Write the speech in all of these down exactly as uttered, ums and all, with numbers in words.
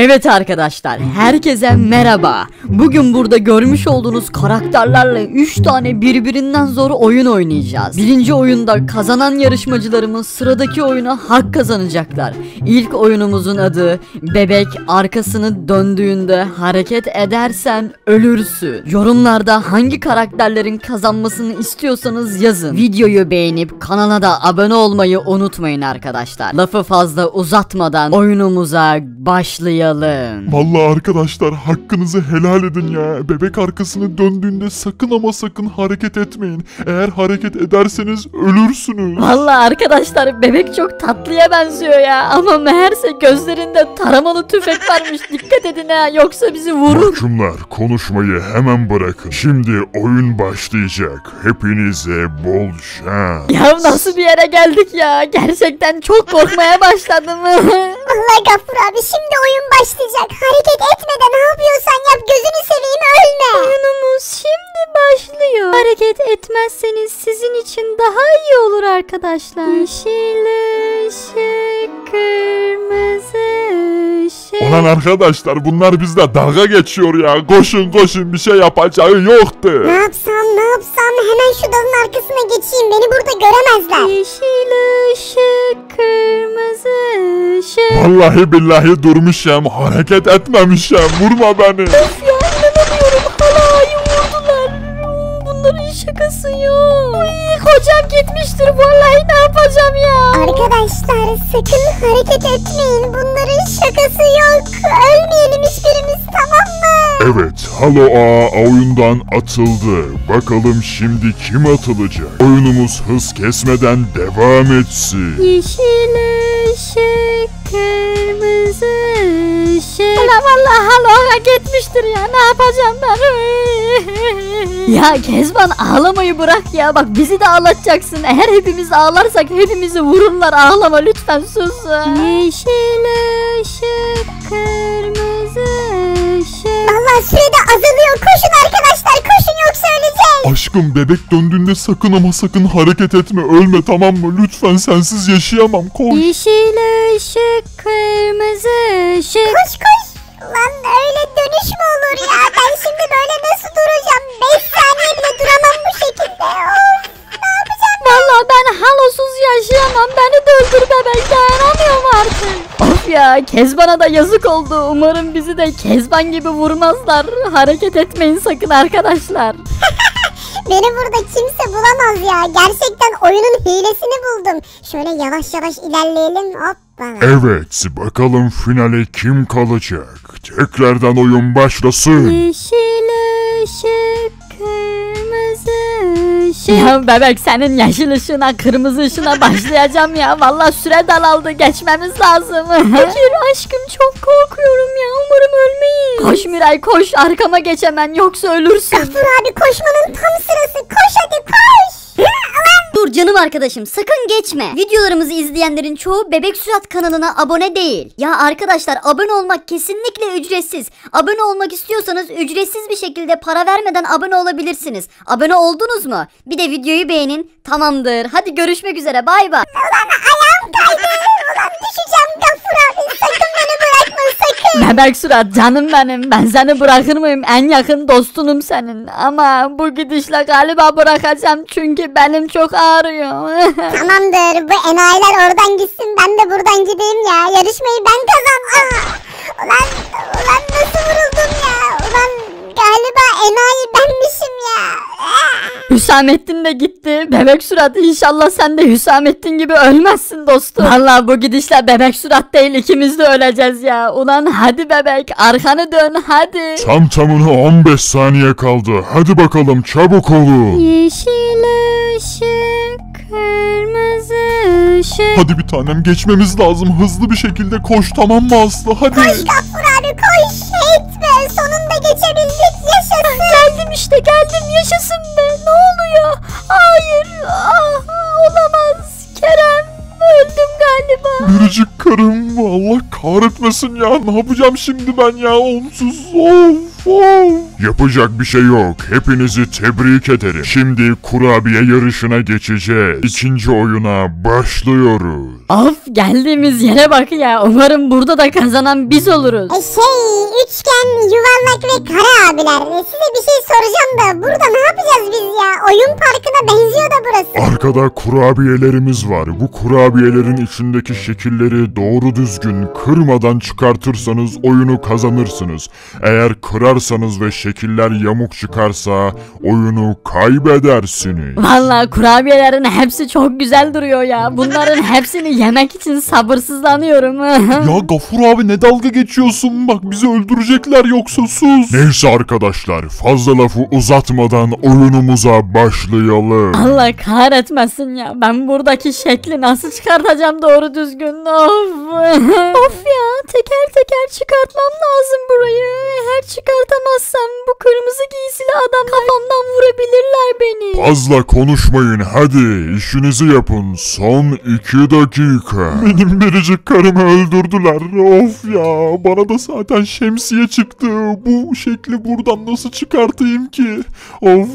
Evet arkadaşlar, herkese merhaba. Bugün burada görmüş olduğunuz karakterlerle üç tane birbirinden zor oyun oynayacağız. Birinci oyunda kazanan yarışmacılarımız sıradaki oyuna hak kazanacaklar. İlk oyunumuzun adı Bebek Arkasını Döndüğünde Hareket Edersen Ölürsün. Yorumlarda hangi karakterlerin kazanmasını istiyorsanız yazın. Videoyu beğenip kanala da abone olmayı unutmayın arkadaşlar. Lafı fazla uzatmadan oyunumuza başlayalım. Vallahi arkadaşlar, hakkınızı helal edin ya. Bebek arkasını döndüğünde sakın ama sakın hareket etmeyin. Eğer hareket ederseniz ölürsünüz. Vallahi arkadaşlar, bebek çok tatlıya benziyor ya. Ama meğerse gözlerinde taramalı tüfek varmış. Dikkat edin ha, yoksa bizi vurur. Mahkumlar, konuşmayı hemen bırakın. Şimdi oyun başlayacak. Hepinize bol şans. Ya nasıl bir yere geldik ya? Gerçekten çok korkmaya başladım. Vallahi Gaffur abi, şimdi oyun başlayacak. Hareket etmeden ne yapıyorsan yap, gözünü seveyim, ölme. Oyunumuz şimdi başlıyor. Hareket etmezseniz sizin için daha iyi olur arkadaşlar. Yeşil ışık, kırmızı ışık. Ulan arkadaşlar, bunlar bizde dalga geçiyor ya. Koşun koşun, bir şey yapacağı yoktu. Ne yapsam ne yapsam, hemen şu dalın arkasına geçeyim, beni burada göremezler. Yeşil ışık, kırmızı ışık. Vallahi billahi durmuşum, hareket etmemişim. Vurma beni. Of ya, inanamıyorum, halayı vurdular. Bunların şakası yok. Uy, kocam gitmiştir vallahi, ne yapacağım ya. Arkadaşlar sakın hareket etmeyin, bunların şakası yok. Ölmeyelim hiçbirimiz, tamam mı? Evet, Halo Ağa oyundan atıldı. Bakalım şimdi kim atılacak? Oyunumuz hız kesmeden devam etsin. Yeşil ışık, kırmızı ışık. Ulan vallahi Halo Ağa gitmiştir ya, ne yapacağım ben? Ya Kezban, ağlamayı bırak ya, bak bizi de ağlatacaksın. Eğer hepimiz ağlarsak hepimizi vururlar, ağlama lütfen, sus. Yeşil ışık, kırmızı ışık. Vallahi sürede azalıyor, koşun arkadaşlar, koşun yoksa öleceğiz. Aşkım, bebek döndüğünde sakın ama sakın hareket etme, ölme tamam mı? Lütfen, sensiz yaşayamam, koş. Yeşil ışık, kırmızı ışık. Koş koş. Lan öyle dönüş mü olur ya? Ben şimdi böyle nasıl duracağım? beş saniye bile duramam bu şekilde. Of, ne yapacağım? Vallahi ben halosuz yaşayamam. Beni de öldür bebek. Dayanamıyorum artık. Of ya, Kezban'a da yazık oldu. Umarım bizi de Kezban gibi vurmazlar. Hareket etmeyin sakın arkadaşlar. Beni burada kimse bulamaz ya. Gerçekten oyunun hilesini buldum. Şöyle yavaş yavaş ilerleyelim. Hoppa. Evet, bakalım finale kim kalacak? Tekrardan oyun başlasın. Yeşil ışık, kırmızı ışık. Ya bebek, senin yeşil ışığına, kırmızı ışığına başlayacağım ya. Vallahi süre daraldı, geçmemiz lazım. Hayır aşkım, çok korkuyorum ya. Umarım ölmeyiz. Koş Miray koş, arkama geç hemen, yoksa ölürsün. Gaffur abi, koşmanın tam sırası. Koş hadi koş. Dur canım arkadaşım, sakın geçme. Videolarımızı izleyenlerin çoğu Bebek Surat kanalına abone değil. Ya arkadaşlar, abone olmak kesinlikle ücretsiz. Abone olmak istiyorsanız ücretsiz bir şekilde para vermeden abone olabilirsiniz. Abone oldunuz mu? Bir de videoyu beğenin. Tamamdır. Hadi görüşmek üzere. Bay bay. Ulan ayağım kaydı. Ulan düşeceğim Gaffur abi. Sakın beni bırakma, sakın. Bebek Surat canım benim. Ben seni bırakır mıyım? En yakın dostunum senin. Ama bu gidişle galiba bırakacağım. Çünkü benim çok ağır. Tamamdır, bu enayiler oradan gitsin, ben de buradan gideyim ya. Yarışmayı ben kazandım. Ulan, ulan nasıl vuruldum ya. Ulan galiba enayi benmişim ya. Hüsamettin de gitti. Bebek Surat, inşallah sen de Hüsamettin gibi ölmezsin dostum. Vallahi bu gidişle Bebek Surat değil, ikimiz de öleceğiz ya. Ulan hadi bebek, arkanı dön hadi. Tam tamına on beş saniye kaldı. Hadi bakalım, çabuk olun. Yeşil ışık, kırmızı ışık. Hadi bir tanem, geçmemiz lazım. Hızlı bir şekilde koş, tamam mı Aslı? Hadi. Koş Gaffur abi koş. Etme, sonunda geçebildik, yaşasın. Geldim işte, geldim, yaşasın be. Ne oluyor? Hayır, ah, olamaz. Kerem, öldüm galiba. Biricik karım, Allah kahretmesin ya. Ne yapacağım şimdi ben ya? Onsuz, of. Yapacak bir şey yok. Hepinizi tebrik ederim. Şimdi kurabiye yarışına geçeceğiz. İkinci oyuna başlıyoruz. Of, geldiğimiz yere bak ya. Umarım burada da kazanan biz oluruz. E şey, üçgen, yuvarlak ve kare abiler. Size bir şey soracağım da burada ne yapacağız biz ya? Oyun parkına benziyor da burası. Arkada kurabiyelerimiz var. Bu kurabiyelerin içindeki şekilleri doğru düzgün kırmadan çıkartırsanız oyunu kazanırsınız. Eğer kırarsanız ve şekiller yamuk çıkarsa oyunu kaybedersiniz. Vallahi kurabiyelerin hepsi çok güzel duruyor ya. Bunların hepsini yemek için sabırsızlanıyorum. Ya Gafur abi, ne dalga geçiyorsun? Bak bizi öldürecekler yoksa, sus. Neyse arkadaşlar, fazla lafı uzatmadan oyunumuza başlayalım. Allah kahretmesin ya. Ben buradaki şekli nasıl çıkartacağım doğru düzgün? Of. Of ya, teker teker çıkartmam lazım burayı. Her çıkartamazsam bu kırmızı giysili adam kafamdan vurabilirler beni. Fazla konuşmayın hadi, işinizi yapın. Son iki dakika. Benim biricik karımı öldürdüler. Of ya, bana da zaten şemsiye çıktı. Bu şekli buradan nasıl çıkartayım ki? Of,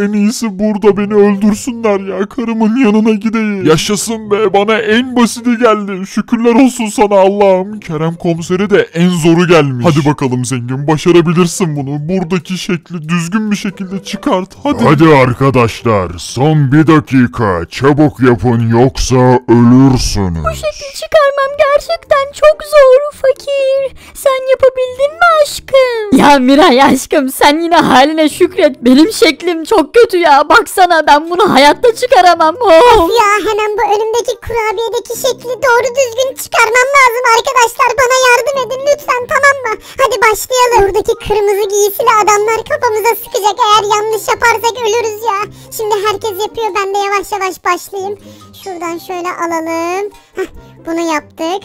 en iyisi burada beni öldürsünler ya. Karımın yanına gideyim. Yaşasın be, bana en basiti geldi. Şükürler olsun sana Allah'ım. Kerem komiseri de en zoru gelmiş. Hadi bakalım zengin, başarabilirsin bunu. Buradaki şekli düzgün bir şekilde çıkart hadi. Hadi arkadaşlar, son bir dakika. Çabuk yapın yoksa ölürsünüz. Bu şekli çıkarmam gerçekten çok zor fakir. Sen yapabildin mi aşkım? Ya Miray aşkım, sen yine haline şükret. Benim şeklim çok kötü ya. Baksana, ben bunu hayatta çıkaramam. Oh. Of ya, hemen bu önümdeki kurabiyedeki şekli doğru düzgün çıkarmam lazım arkadaşlar. Bana yardım edin lütfen, tamam mı? Hadi başlayalım. Buradaki kırmızı giysili adamlar kafamıza sıkacak. Eğer yanlış yaparsak ölürüz ya. Şimdi herkes yapıyor, ben de yavaş yavaş başlayayım. Şuradan şöyle alalım. Heh, bunu yaptık.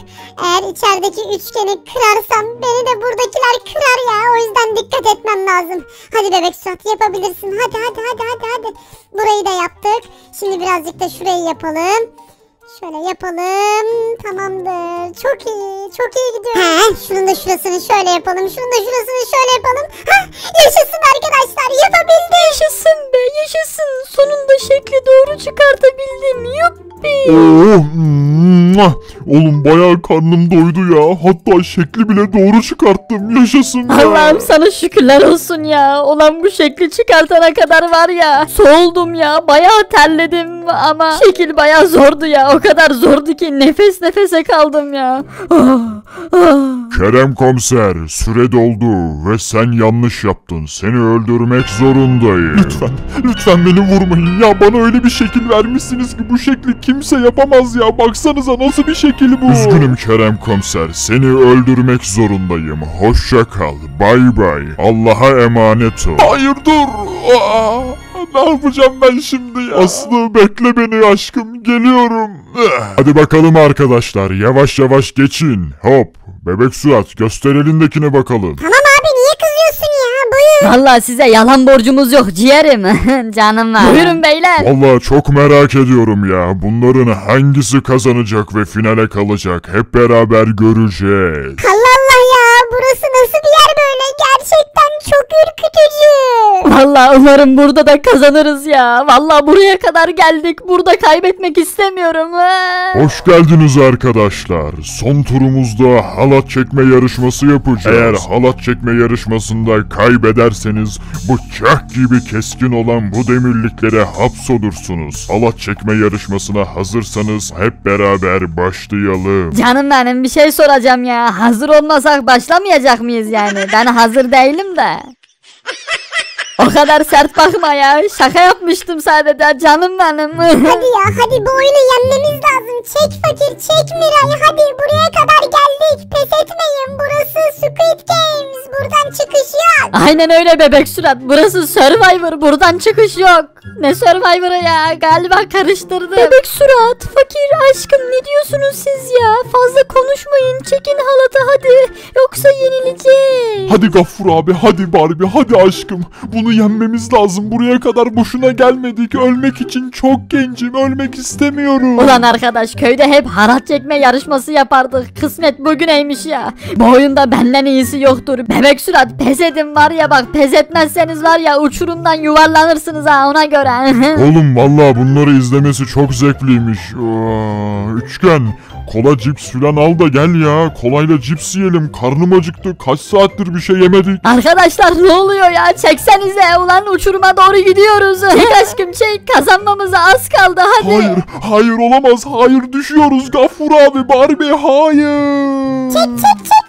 Eğer içerideki üçgeni kırarsam beni de buradakiler kırar ya. O yüzden dikkat etmem lazım. Hadi bebek surat, yapabilirsin. Hadi hadi hadi hadi hadi. Burayı da yaptık. Şimdi birazcık da şurayı yapalım. Şöyle yapalım. Tamamdır. Çok iyi. Çok iyi gidiyor. He, şunun da şurasını şöyle yapalım. Şunun da şurasını şöyle yapalım. Ha, yaşasın arkadaşlar. Yapabildim. Yaşasın be. Yaşasın. Sonunda şekli doğru çıkartabildim. Yuppi. Oh. Oğlum bayağı karnım doydu ya. Hatta şekli bile doğru çıkarttım. Yaşasın ya. Allah'ım sana şükürler olsun ya. Ulan bu şekli çıkartana kadar var ya, soğuldum ya. Bayağı terledim ama şekil bayağı zordu ya. O kadar zordu ki nefes nefese kaldım ya. Ah, ah. Kerem komiser, süre doldu ve sen yanlış yaptın. Seni öldürmek zorundayım. Lütfen, lütfen beni vurmayın. Ya bana öyle bir şekil vermişsiniz ki bu şekli kimse yapamaz ya. Baksanıza nasıl bir şekil bu. Üzgünüm Kerem komiser, seni öldürmek zorundayım. Hoşça kal, bay bay. Allah'a emanet ol. Hayır, dur. Aa, ne yapacağım ben şimdi ya? Aslı bekle beni aşkım, geliyorum. Hadi bakalım arkadaşlar, yavaş yavaş geçin. Hop. Bebek Surat, göster elindekine bakalım. Tamam abi, niye kızıyorsun ya? Buyur. Vallahi size yalan borcumuz yok ciğerim. Canım var. Buyurun beyler. Vallahi çok merak ediyorum ya. Bunların hangisi kazanacak ve finale kalacak? Hep beraber göreceğiz. Allah Allah ya, burası nasıl bir yer böyle? Gerçekten çok ürkütücü. Vallahi umarım burada da kazanırız ya. Vallahi buraya kadar geldik. Burada kaybetmek istemiyorum. Hoş geldiniz arkadaşlar. Son turumuzda halat çekme yarışması yapacağız. Eğer halat çekme yarışmasında kaybederseniz bıçak gibi keskin olan bu demirliklere hapsolursunuz. Halat çekme yarışmasına hazırsanız hep beraber başlayalım. Canım benim, bir şey soracağım ya. Hazır olmasak başlamayacak mıyız yani? Ben hazır değilim de. O kadar sert bakma ya. Şaka yapmıştım sadece canım benim. Hadi ya, hadi bu oyunu yenmemiz lazım. Çek fakir, çek Miray. Hadi buraya kadar geldik. Pes etmeyin. Burası Squid Games. Buradan çıkış yok. Aynen öyle bebek surat. Burası Survivor. Buradan çıkış yok. Ne Survivor'ı ya? Galiba karıştırdım. Bebek surat, fakir aşkım, ne diyorsunuz siz ya? Fazla konuşmayın. Çekin halatı hadi. Yoksa yenileceğiz. Hadi Gaffur abi, hadi Barbie, hadi aşkım. Bunu yenmemiz lazım. Buraya kadar boşuna gelmedik. Ölmek için çok gencim. Ölmek istemiyorum. Ulan arkadaş, köyde hep harat çekme yarışması yapardık. Kısmet bugüneymiş ya. Bu oyunda benden iyisi yoktur. Bebek Surat, pes edin var ya bak. Pes etmezseniz var ya uçurumdan yuvarlanırsınız ha, ona göre. Oğlum vallahi bunları izlemesi çok zevkliymiş. Aa, üçgen. Kola cips filan al da gel ya. Kolayla cips yiyelim. Karnım acıktı. Kaç saattir bir şey yemedik. Arkadaşlar ne oluyor ya? Çeksenize. Ulan uçuruma doğru gidiyoruz. Aşkım çek. Kazanmamıza az kaldı. Hadi. Hayır. Hayır olamaz. Hayır düşüyoruz. Gaffur abi, Barbie hayır. Çek çek çek.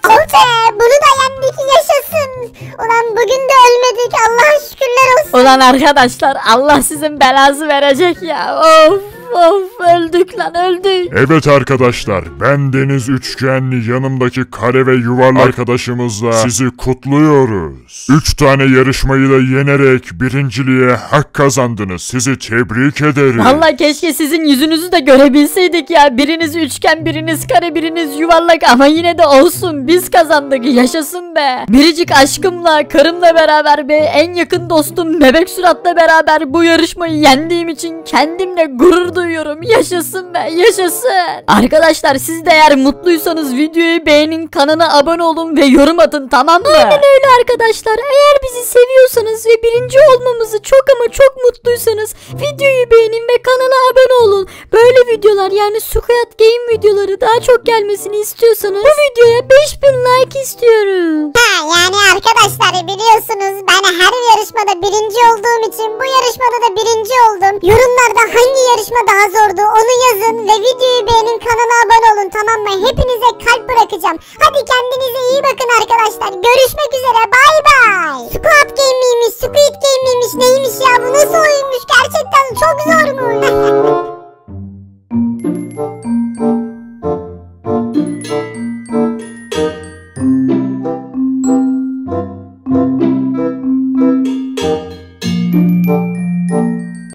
Bunu da yendik, yaşasın. Ulan bugün de ölmedik. Allah'a şükürler olsun. Ulan arkadaşlar Allah sizin belanızı verecek ya. Of. Of, öldük lan, öldük. Evet arkadaşlar, ben Deniz Üçgen, yanımdaki kare ve yuvarlak arkadaşımızla sizi kutluyoruz. Üç tane yarışmayı da yenerek birinciliğe hak kazandınız. Sizi tebrik ederim. Vallahi keşke sizin yüzünüzü de görebilseydik ya. Biriniz üçgen, biriniz kare, biriniz yuvarlak ama yine de olsun. Biz kazandık, yaşasın be. Biricik aşkımla, karımla beraber ve en yakın dostum Bebek Surat'la beraber bu yarışmayı yendiğim için kendimle gurur duyuyorum. Duyuyorum. Yaşasın be, yaşasın. Arkadaşlar siz de eğer mutluysanız videoyu beğenin, kanala abone olun ve yorum atın, tamam mı? Aynen öyle arkadaşlar. Eğer bizi seviyorsanız ve birinci olmamızı çok ama çok mutluysanız videoyu beğenin ve kanala abone olun. Böyle videolar, yani Squid Game videoları daha çok gelmesini istiyorsanız bu videoya beş bin like istiyoruz. Ha yani arkadaşlar biliyorsunuz ben her yarışmada birinci olduğum için bu yarışmada da birinci oldum. Yorumlarda hangi yarışma daha zordu onu yazın ve videoyu beğenin, kanala abone olun, tamam mı? Hepinize kalp bırakacağım. Hadi kendinize iyi bakın arkadaşlar. Görüşmek üzere, bay bay. Squid Game miymiş, Squid Game miymiş, neymiş ya, bu nasıl oyunmuş, gerçekten çok zormuş.